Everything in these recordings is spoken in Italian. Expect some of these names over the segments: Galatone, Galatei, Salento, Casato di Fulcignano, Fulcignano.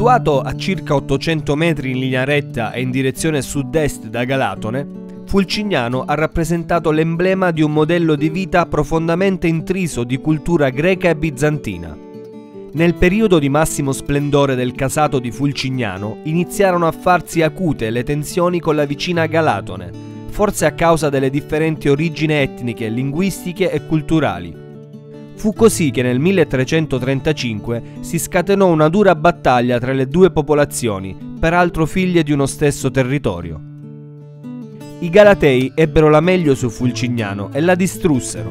Situato a circa 800 metri in linea retta e in direzione sud-est da Galatone, Fulcignano ha rappresentato l'emblema di un modello di vita profondamente intriso di cultura greca e bizantina. Nel periodo di massimo splendore del Casato di Fulcignano iniziarono a farsi acute le tensioni con la vicina Galatone, forse a causa delle differenti origini etniche, linguistiche e culturali. Fu così che nel 1335 si scatenò una dura battaglia tra le due popolazioni, peraltro figlie di uno stesso territorio. I Galatei ebbero la meglio su Fulcignano e la distrussero.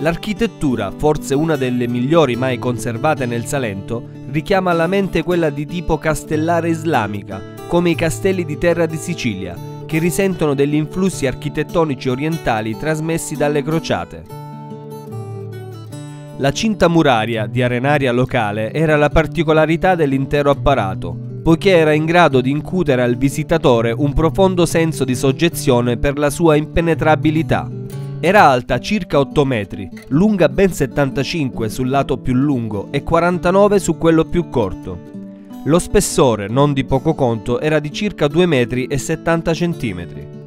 L'architettura, forse una delle migliori mai conservate nel Salento, richiama alla mente quella di tipo castellare islamica, come i castelli di terra di Sicilia, che risentono degli influssi architettonici orientali trasmessi dalle crociate. La cinta muraria di arenaria locale era la particolarità dell'intero apparato, poiché era in grado di incutere al visitatore un profondo senso di soggezione per la sua impenetrabilità. Era alta circa 8 metri, lunga ben 75 sul lato più lungo e 49 su quello più corto. Lo spessore, non di poco conto, era di circa 2 metri e 70 centimetri.